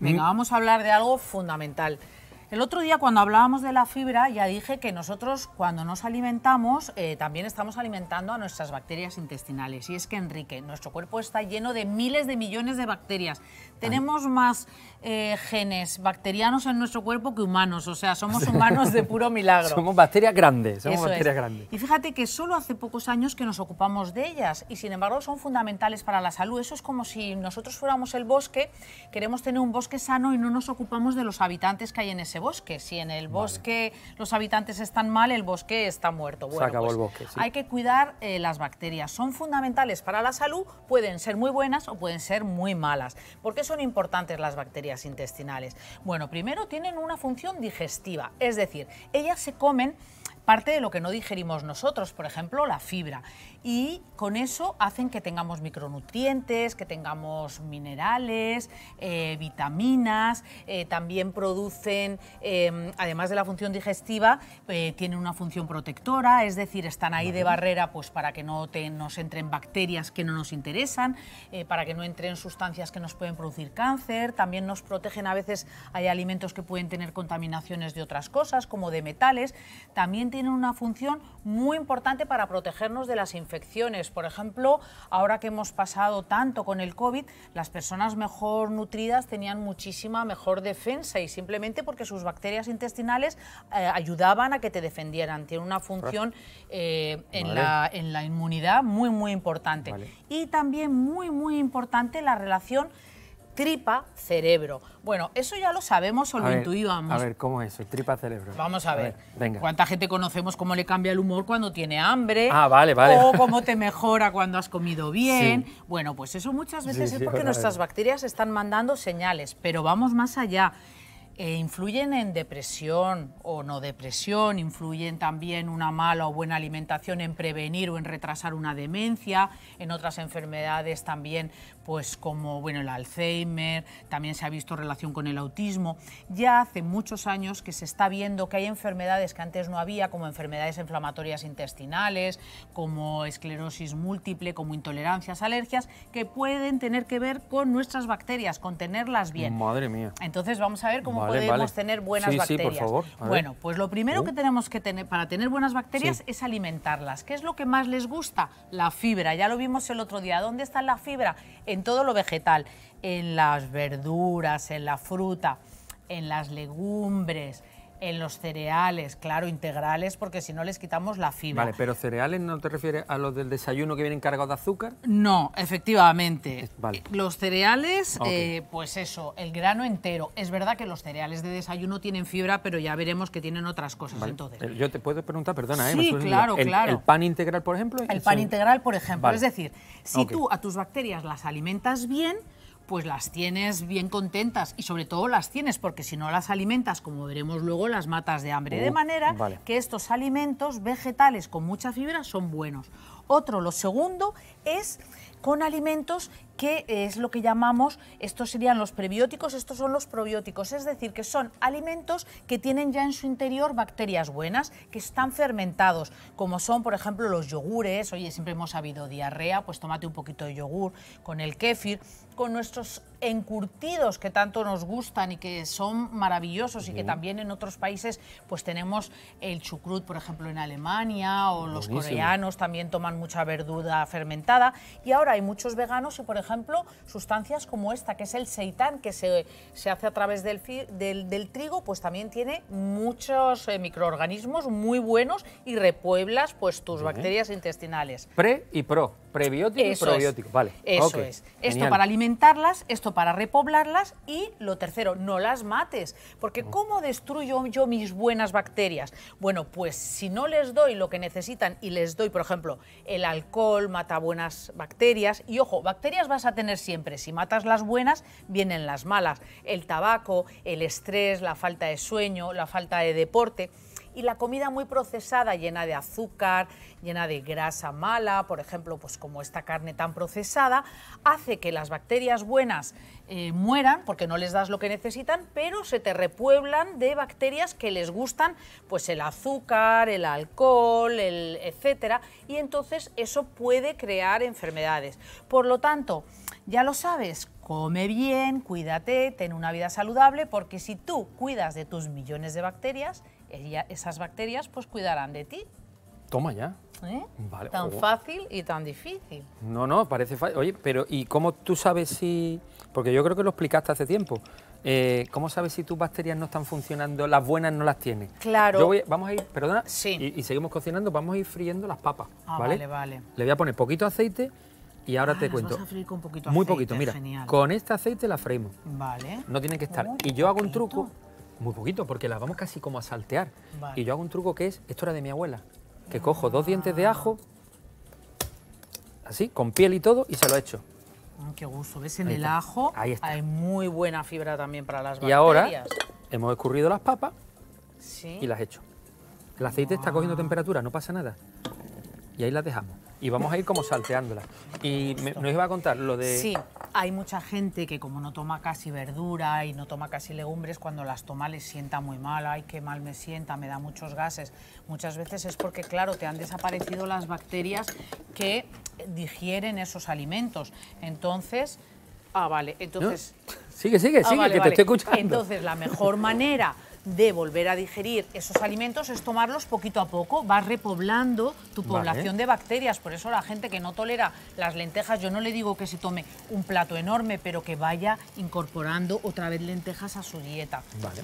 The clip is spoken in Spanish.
Venga, vamos a hablar de algo fundamental. El otro día cuando hablábamos de la fibra ya dije que nosotros cuando nos alimentamos también estamos alimentando a nuestras bacterias intestinales. Y es que, Enrique, nuestro cuerpo está lleno de miles de millones de bacterias. Tenemos más genes bacterianos en nuestro cuerpo que humanos, o sea, somos humanos de puro milagro. Somos bacterias grandes, somos bacterias grandes. Y fíjate que solo hace pocos años que nos ocupamos de ellas y sin embargo son fundamentales para la salud. Eso es como si nosotros fuéramos el bosque, queremos tener un bosque sano y no nos ocupamos de los habitantes que hay en ese bosque. Si en el bosque los habitantes están mal, el bosque está muerto. Bueno, se acabó el bosque, sí. Hay que cuidar las bacterias. Son fundamentales para la salud, pueden ser muy buenas o pueden ser muy malas. ¿Por qué son importantes las bacterias intestinales? Bueno, primero tienen una función digestiva, es decir, ellas se comen parte de lo que no digerimos nosotros, por ejemplo, la fibra. Y con eso hacen que tengamos micronutrientes, que tengamos minerales, vitaminas, también producen, además de la función digestiva, tienen una función protectora, es decir, están ahí de barrera pues, para que no nos entren bacterias que no nos interesan, para que no entren sustancias que nos pueden producir cáncer, también nos protegen, a veces hay alimentos que pueden tener contaminaciones de otras cosas, como de metales, también tienen una función muy importante para protegernos de las infecciones. Por ejemplo, ahora que hemos pasado tanto con el COVID, las personas mejor nutridas tenían muchísima mejor defensa y simplemente porque sus bacterias intestinales ayudaban a que te defendieran. Tiene una función en la inmunidad muy, muy importante. Vale. Y también muy, muy importante la relación tripa-cerebro. Bueno, eso ya lo sabemos o lo intuíamos. A ver, ¿cómo es eso? Tripa-cerebro. Vamos a ver. Venga. ¿Cuánta gente conocemos cómo le cambia el humor cuando tiene hambre? Ah, vale, vale. O cómo te mejora cuando has comido bien. Sí. Bueno, pues eso muchas veces es porque nuestras bacterias están mandando señales, pero vamos más allá. Influyen en depresión o no depresión, influyen también una mala o buena alimentación en prevenir o en retrasar una demencia, en otras enfermedades también, pues como el Alzheimer, también se ha visto relación con el autismo. Ya hace muchos años que se está viendo que hay enfermedades que antes no había, como enfermedades inflamatorias intestinales, como esclerosis múltiple, como intolerancias, alergias, que pueden tener que ver con nuestras bacterias, con tenerlas bien. Madre mía. Entonces vamos a ver cómo podemos tener buenas bacterias. Sí, por favor. Bueno, pues lo primero que tenemos que tener para tener buenas bacterias es alimentarlas. ¿Qué es lo que más les gusta? La fibra. Ya lo vimos el otro día. ¿Dónde está la fibra? En todo lo vegetal, en las verduras, en la fruta, en las legumbres, en los cereales, claro, integrales, porque si no les quitamos la fibra. Vale, pero cereales, ¿no te refieres a los del desayuno que vienen cargados de azúcar? No, efectivamente. Vale. Los cereales, pues eso, el grano entero. Es verdad que los cereales de desayuno tienen fibra, pero ya veremos que tienen otras cosas. Vale. Entonces, yo te puedo preguntar, perdona, sí, claro, claro. ¿El pan integral, por ejemplo? El pan integral, por ejemplo. Vale. Es decir, si tú a tus bacterias las alimentas bien, pues las tienes bien contentas y sobre todo las tienes porque si no las alimentas, como veremos luego, las matas de hambre. De manera que estos alimentos vegetales con mucha fibra son buenos. Otro, lo segundo, es con alimentos que es lo que llamamos, estos serían los prebióticos, estos son los probióticos, es decir, que son alimentos que tienen ya en su interior bacterias buenas, que están fermentados, como son, por ejemplo, los yogures. Oye, siempre hemos habido diarrea, pues tómate un poquito de yogur, con el kéfir, con nuestros encurtidos que tanto nos gustan y que son maravillosos y que también en otros países pues tenemos el chucrut, por ejemplo, en Alemania o los coreanos también toman mucha verdura fermentada y ahora hay muchos veganos y, por ejemplo, sustancias como esta, que es el seitán, que se hace a través del trigo, pues también tiene muchos microorganismos muy buenos y repueblas pues tus bacterias intestinales. Pre y pro, prebiótico y probiótico. Vale. Eso es. Esto para alimentarlas, esto para repoblarlas y lo tercero, no las mates, porque ¿cómo destruyo yo mis buenas bacterias? Bueno, pues si no les doy lo que necesitan y les doy, por ejemplo, el alcohol mata buenas bacterias y ojo, bacterias vas a tener siempre, si matas las buenas vienen las malas, el tabaco, el estrés, la falta de sueño, la falta de deporte. Y la comida muy procesada, llena de azúcar, llena de grasa mala, por ejemplo, pues como esta carne tan procesada, hace que las bacterias buenas mueran porque no les das lo que necesitan, pero se te repueblan de bacterias que les gustan pues el azúcar, el alcohol, etcétera, y entonces eso puede crear enfermedades. Por lo tanto, ya lo sabes, Come bien, cuídate, ten una vida saludable, porque si tú cuidas de tus millones de bacterias, esas bacterias pues cuidarán de ti. Toma ya. ¿Eh? Vale. Tan fácil y tan difícil. No, no, parece fácil. Oye, pero ¿y cómo tú sabes si...? Porque yo creo que lo explicaste hace tiempo. ¿Cómo sabes si tus bacterias no están funcionando, las buenas no las tienes? Claro. Vamos a ir, perdona, sí. Y seguimos cocinando, vamos a ir friendo las papas. Ah, ¿vale? Vale, vale. Le voy a poner poquito aceite y ahora te cuento. Vas a freír con poquito aceite. Muy poquito, mira. Genial. Con este aceite las freímos. Vale. No tienen que estar. Y yo hago un truco, muy poquito, porque las vamos casi como a saltear. Vale. Y yo hago un truco que es, esto era de mi abuela, que cojo dos dientes de ajo, así, con piel y todo, y se lo echo. ¡Qué gusto! ¿Ves? En el ajo hay muy buena fibra también para las bacterias. Y ahora hemos escurrido las papas, ¿sí?, y las echo. El aceite está cogiendo temperatura, no pasa nada. Y ahí las dejamos. Y vamos a ir como salteándolas. Y nos iba a contar lo de... Sí, hay mucha gente que como no toma casi verdura y no toma casi legumbres, cuando las toma les sienta muy mal. Ay, qué mal me sienta, me da muchos gases. Muchas veces es porque, claro, te han desaparecido las bacterias que digieren esos alimentos. Entonces... Ah, vale, entonces... No. Sigue, vale, que te estoy escuchando. Entonces, la mejor manera de volver a digerir esos alimentos es tomarlos poquito a poco, vas repoblando tu población de bacterias. Por eso la gente que no tolera las lentejas, yo no le digo que se tome un plato enorme, pero que vaya incorporando otra vez lentejas a su dieta. Vale.